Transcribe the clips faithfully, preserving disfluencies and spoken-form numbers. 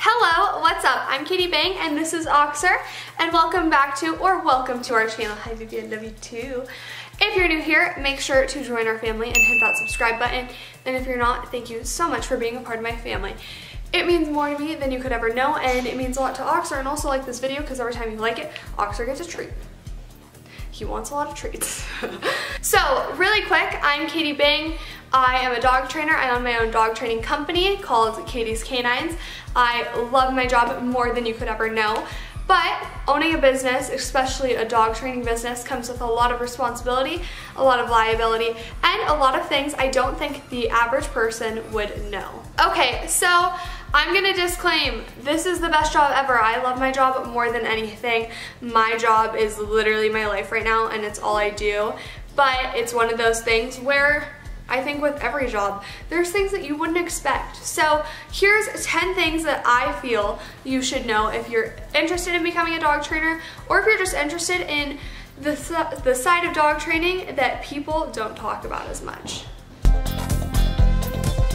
Hello, what's up? I'm Katie Bang and this is Oxer, and welcome back to, or welcome to our channel. Hi baby, I love you too. If you're new here, make sure to join our family and hit that subscribe button. And if you're not, thank you so much for being a part of my family. It means more to me than you could ever know, and it means a lot to Oxer, and also like this video because every time you like it, Oxer gets a treat. He wants a lot of treats. So, really quick, I'm Katie Bang. I am a dog trainer. I own my own dog training company called Katie's Canines. I love my job more than you could ever know. But owning a business, especially a dog training business, comes with a lot of responsibility, a lot of liability, and a lot of things I don't think the average person would know. Okay, so I'm gonna disclaim, this is the best job ever. I love my job more than anything. My job is literally my life right now, and it's all I do. But it's one of those things where I think with every job, there's things that you wouldn't expect. So here's ten things that I feel you should know if you're interested in becoming a dog trainer, or if you're just interested in the, the side of dog training that people don't talk about as much.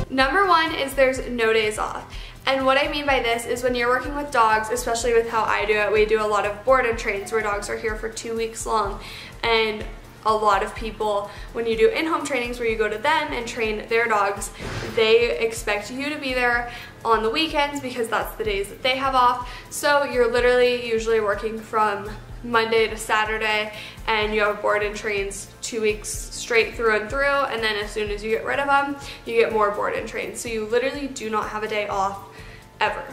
Number one is there's no days off. And what I mean by this is when you're working with dogs, especially with how I do it, we do a lot of board and trains where dogs are here for two weeks long. And a lot of people, when you do in-home trainings where you go to them and train their dogs, they expect you to be there on the weekends because that's the days that they have off. So you're literally usually working from Monday to Saturday, and you have board and trains two weeks straight through and through, and then as soon as you get rid of them, you get more board and trains. So you literally do not have a day off ever.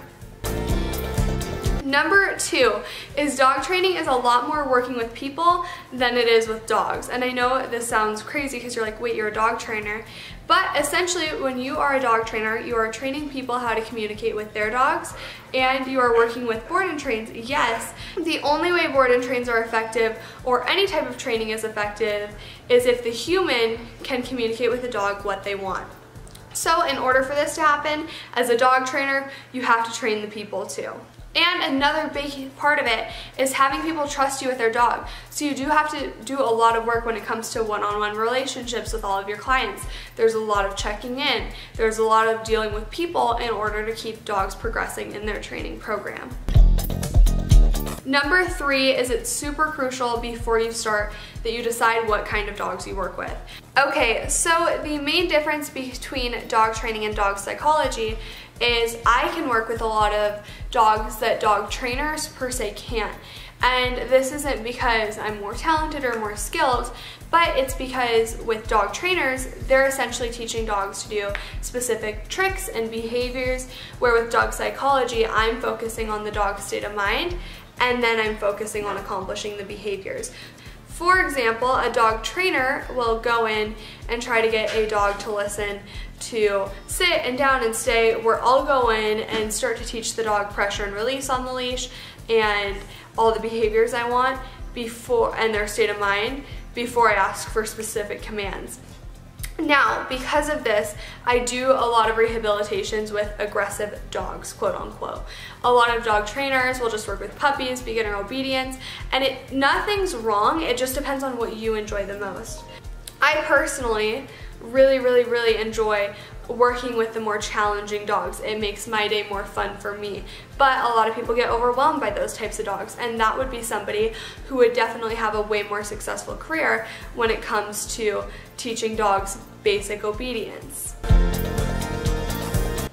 Number two is dog training is a lot more working with people than it is with dogs. And I know this sounds crazy because you're like, wait, you're a dog trainer. But essentially when you are a dog trainer, you are training people how to communicate with their dogs, and you are working with board and trains. Yes, the only way board and trains are effective, or any type of training is effective, is if the human can communicate with the dog what they want. So in order for this to happen, as a dog trainer, you have to train the people too. And another big part of it is having people trust you with their dog. So you do have to do a lot of work when it comes to one-on-one relationships with all of your clients. There's a lot of checking in. There's a lot of dealing with people in order to keep dogs progressing in their training program. Number three is it's super crucial before you start that you decide what kind of dogs you work with. Okay, so the main difference between dog training and dog psychology is I can work with a lot of dogs that dog trainers per se can't. And this isn't because I'm more talented or more skilled, but it's because with dog trainers, they're essentially teaching dogs to do specific tricks and behaviors, where with dog psychology, I'm focusing on the dog's state of mind, and then I'm focusing on accomplishing the behaviors. For example, a dog trainer will go in and try to get a dog to listen to sit and down and stay, where I'll go in and start to teach the dog pressure and release on the leash and all the behaviors I want before, and their state of mind, before I ask for specific commands. Now, because of this, I do a lot of rehabilitations with aggressive dogs, quote unquote. A lot of dog trainers will just work with puppies, beginner obedience, and it, nothing's wrong, it just depends on what you enjoy the most. I personally really, really, really enjoy working with the more challenging dogs. It makes my day more fun for me. But a lot of people get overwhelmed by those types of dogs, and that would be somebody who would definitely have a way more successful career when it comes to teaching dogs basic obedience.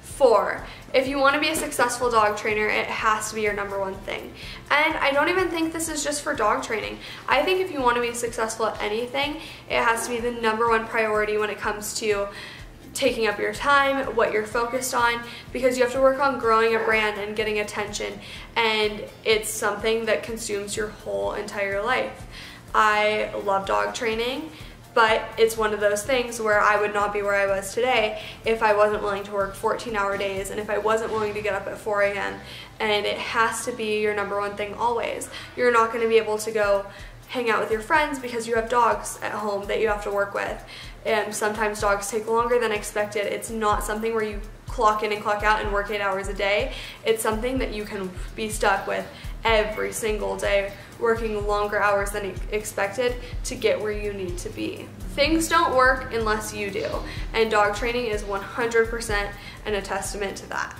Four, if you want to be a successful dog trainer, it has to be your number one thing. And I don't even think this is just for dog training. I think if you want to be successful at anything, it has to be the number one priority when it comes to taking up your time, what you're focused on, because you have to work on growing a brand and getting attention, and it's something that consumes your whole entire life. I love dog training, but it's one of those things where I would not be where I was today if I wasn't willing to work fourteen hour days, and if I wasn't willing to get up at four A M And it has to be your number one thing always. You're not going to be able to go hang out with your friends because you have dogs at home that you have to work with. And sometimes dogs take longer than expected. It's not something where you clock in and clock out and work eight hours a day. It's something that you can be stuck with every single day, working longer hours than expected to get where you need to be. Things don't work unless you do, and dog training is one hundred percent a testament to that.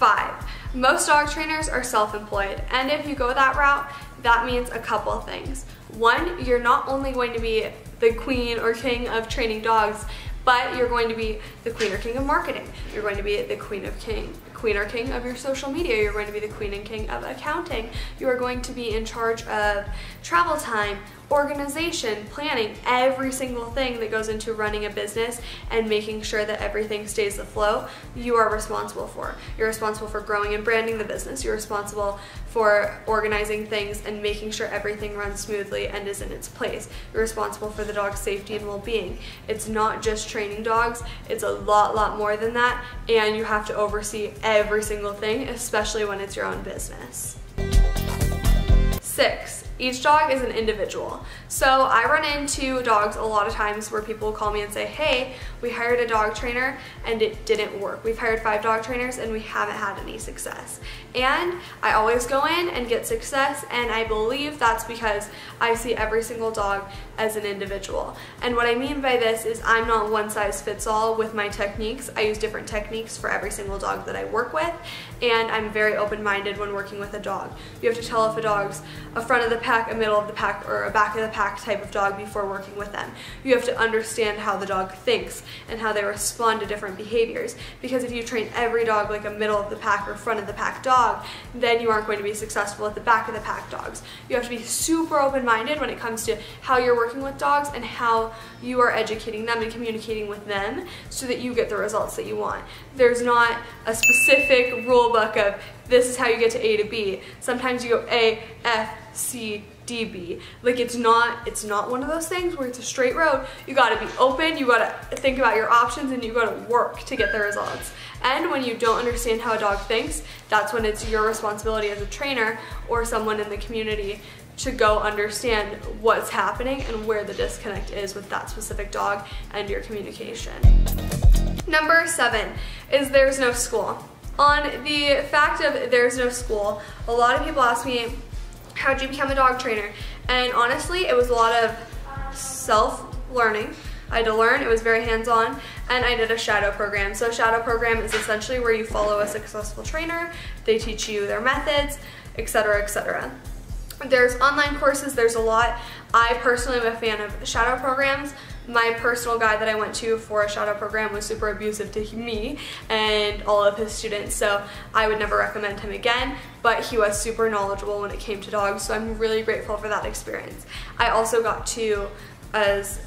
Five, most dog trainers are self-employed, and if you go that route, that means a couple things. One, you're not only going to be the queen or king of training dogs, but you're going to be the queen or king of marketing. You're going to be the queen of king, queen or king of your social media. You're going to be the queen and king of accounting. You are going to be in charge of travel time, organization, planning, every single thing that goes into running a business and making sure that everything stays afloat. You are responsible for. You're responsible for growing and branding the business. You're responsible for organizing things and making sure everything runs smoothly and is in its place. You're responsible for the dog's safety and well-being. It's not just training dogs. It's a lot, lot more than that, and you have to oversee every single thing, especially when it's your own business. Six. Each dog is an individual. So I run into dogs a lot of times where people call me and say, hey, we hired a dog trainer and it didn't work. We've hired five dog trainers and we haven't had any success. And I always go in and get success, and I believe that's because I see every single dog as an individual. And what I mean by this is I'm not one size fits all with my techniques. I use different techniques for every single dog that I work with, and I'm very open-minded when working with a dog. You have to tell if a dog's a front of the pack, a middle of the pack, or a back of the pack type of dog before working with them. You have to understand how the dog thinks and how they respond to different behaviors, because if you train every dog like a middle of the pack or front of the pack dog, then you aren't going to be successful at the back of the pack dogs. You have to be super open-minded when it comes to how you're working with dogs and how you are educating them and communicating with them so that you get the results that you want. There's not a specific rule book of this is how you get to A to B. Sometimes you go A, F, C, D, B. Like it's not, it's not one of those things where it's a straight road. You gotta be open, you gotta think about your options, and you gotta work to get the results. And when you don't understand how a dog thinks, that's when it's your responsibility as a trainer or someone in the community to go understand what's happening and where the disconnect is with that specific dog and your communication. Number seven is there's no school. On the fact of there's no school, a lot of people ask me, how'd you become a dog trainer? And honestly, it was a lot of self-learning. I had to learn, it was very hands-on, and I did a shadow program. So a shadow program is essentially where you follow a successful trainer, they teach you their methods, et cetera, et cetera. There's online courses, there's a lot. I personally am a fan of shadow programs. My personal guy that I went to for a shadow program was super abusive to me and all of his students, so I would never recommend him again, but he was super knowledgeable when it came to dogs, so I'm really grateful for that experience. I also got to, as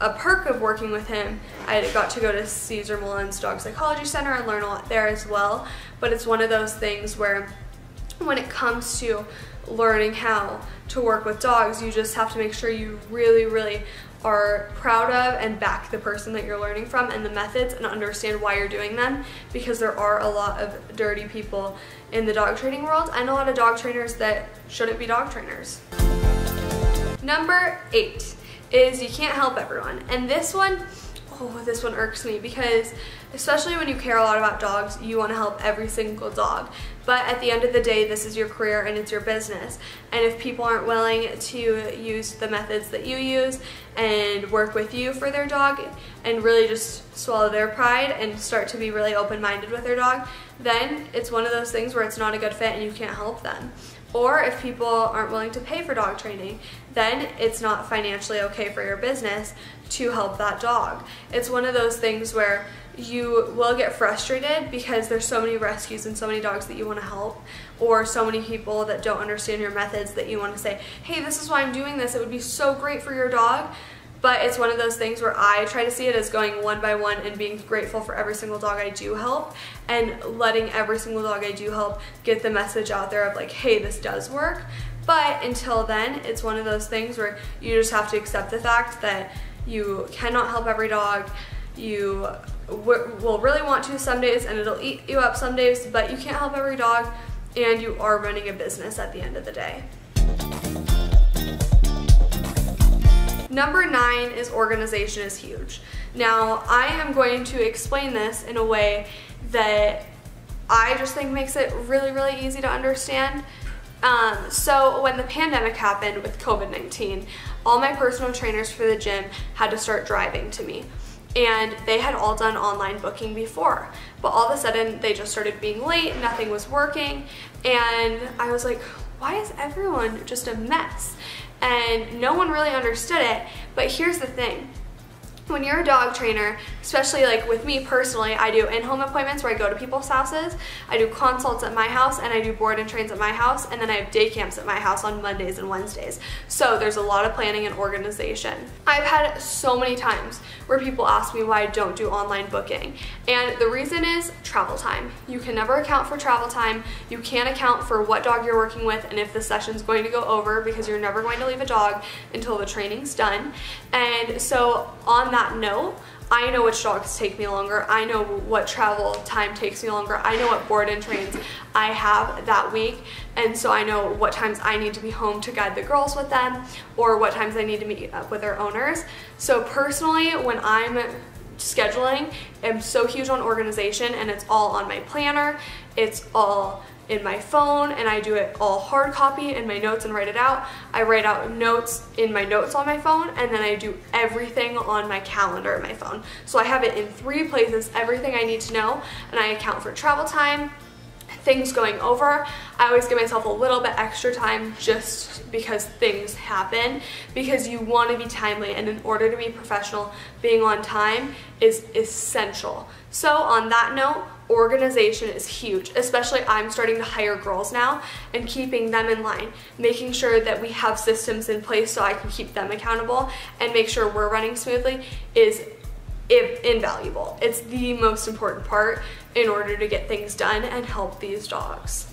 a perk of working with him, I got to go to Cesar Millan's Dog Psychology Center and learn a lot there as well, but it's one of those things where when it comes to learning how to work with dogs, you just have to make sure you really, really are proud of and back the person that you're learning from and the methods, and understand why you're doing them, because there are a lot of dirty people in the dog training world and a lot of dog trainers that shouldn't be dog trainers. Number eight is you can't help everyone. And this one, oh, this one irks me, because especially when you care a lot about dogs, you want to help every single dog. But at the end of the day, this is your career and it's your business. And if people aren't willing to use the methods that you use and work with you for their dog and really just swallow their pride and start to be really open-minded with their dog, then it's one of those things where it's not a good fit and you can't help them. Or if people aren't willing to pay for dog training, then it's not financially okay for your business to help that dog. It's one of those things where you will get frustrated because there's so many rescues and so many dogs that you want to help, or so many people that don't understand your methods that you want to say, hey, this is why I'm doing this, it would be so great for your dog. But it's one of those things where I try to see it as going one by one and being grateful for every single dog I do help, and letting every single dog I do help get the message out there of like, hey, this does work. But until then, it's one of those things where you just have to accept the fact that you cannot help every dog. You will really want to some days and it'll eat you up some days, but you can't help every dog, and you are running a business at the end of the day. Number nine is organization is huge. Now, I am going to explain this in a way that I just think makes it really, really easy to understand. Um, so when the pandemic happened with COVID nineteen, all my personal trainers for the gym had to start driving to me. and they had all done online booking before. But all of a sudden, they just started being late, nothing was working, and I was like, why is everyone just a mess? And no one really understood it, but here's the thing. When you're a dog trainer, especially like with me personally, I do in-home appointments where I go to people's houses, I do consults at my house, and I do board and trains at my house, and then I have day camps at my house on Mondays and Wednesdays. So there's a lot of planning and organization. I've had so many times where people ask me why I don't do online booking, and the reason is travel time. You can never account for travel time. You can't account for what dog you're working with and if the session's going to go over, because you're never going to leave a dog until the training's done. And so on that note, I know which dogs take me longer, I know what travel time takes me longer, I know what board and trains I have that week, and so I know what times I need to be home to guide the girls with them, or what times I need to meet up with their owners. So personally, when I'm scheduling, I'm so huge on organization, and it's all on my planner, it's all in my phone, and I do it all hard copy in my notes and write it out. I write out notes in my notes on my phone, and then I do everything on my calendar in my phone. So I have it in three places, everything I need to know, and I account for travel time, things going over. I always give myself a little bit extra time just because things happen, because you want to be timely, and in order to be professional, being on time is essential. So on that note, organization is huge, especially I'm starting to hire girls now and keeping them in line, making sure that we have systems in place so I can keep them accountable and make sure we're running smoothly is invaluable. It's the most important part in order to get things done and help these dogs.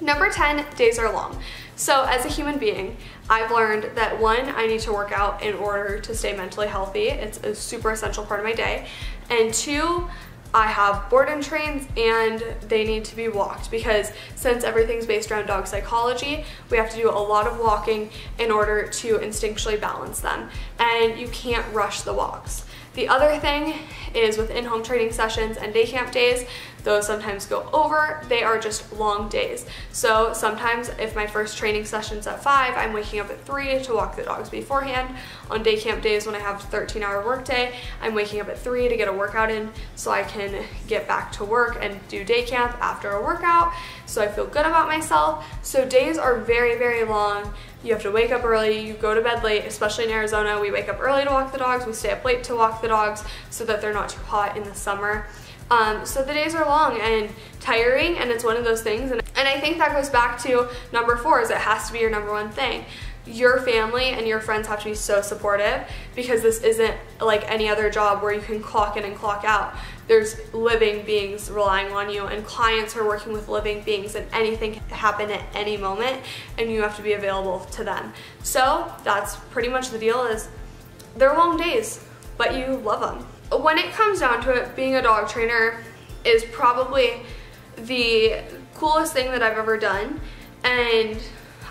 Number ten, days are long. So as a human being, I've learned that one, I need to work out in order to stay mentally healthy. It's a super essential part of my day. And two, I have board and trains, and they need to be walked, because since everything's based around dog psychology, we have to do a lot of walking in order to instinctually balance them, and you can't rush the walks. The other thing is with in-home training sessions and day camp days, those sometimes go over. They are just long days. So sometimes if my first training session's at five, I'm waking up at three to walk the dogs beforehand. On day camp days when I have a thirteen hour workday, I'm waking up at three to get a workout in so I can get back to work and do day camp after a workout, so I feel good about myself. So days are very, very long. You have to wake up early, you go to bed late, especially in Arizona. We wake up early to walk the dogs, we stay up late to walk the dogs so that they're not too hot in the summer. Um, so the days are long and tiring, and it's one of those things. And, and I think that goes back to number four, is it has to be your number one thing. Your family and your friends have to be so supportive, because this isn't like any other job where you can clock in and clock out. There's living beings relying on you, and clients are working with living beings, and anything can happen at any moment, and you have to be available to them. So that's pretty much the deal, is they're long days, but you love them. When it comes down to it, being a dog trainer is probably the coolest thing that I've ever done. And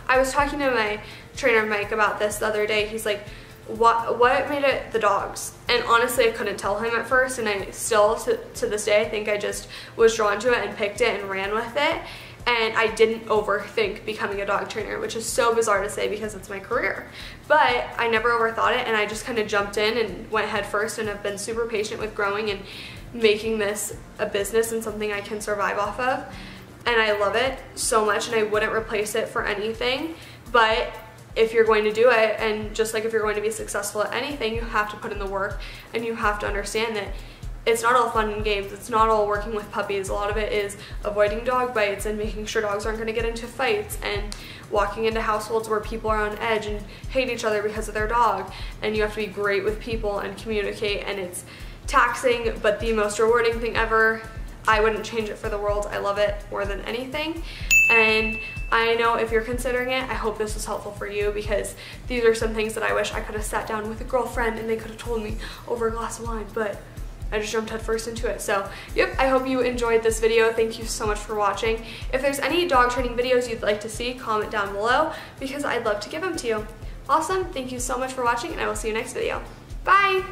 I was talking to my trainer Mike about this the other day. He's like, what, what made it the dogs? And honestly, I couldn't tell him at first, and I still to, to this day, I think I just was drawn to it and picked it and ran with it. And I didn't overthink becoming a dog trainer, which is so bizarre to say because it's my career. But I never overthought it, and I just kind of jumped in and went head first, and have been super patient with growing and making this a business and something I can survive off of. And I love it so much, and I wouldn't replace it for anything. But if you're going to do it, and just like if you're going to be successful at anything, you have to put in the work, and you have to understand that it's not all fun and games. It's not all working with puppies. A lot of it is avoiding dog bites and making sure dogs aren't going to get into fights, and walking into households where people are on edge and hate each other because of their dog. And you have to be great with people and communicate, and it's taxing, but the most rewarding thing ever. I wouldn't change it for the world. I love it more than anything. And I know if you're considering it, I hope this was helpful for you, because these are some things that I wish I could have sat down with a girlfriend and they could have told me over a glass of wine, but I just jumped headfirst into it. So yep, I hope you enjoyed this video. Thank you so much for watching. If there's any dog training videos you'd like to see, comment down below, because I'd love to give them to you. Awesome, thank you so much for watching, and I will see you next video. Bye!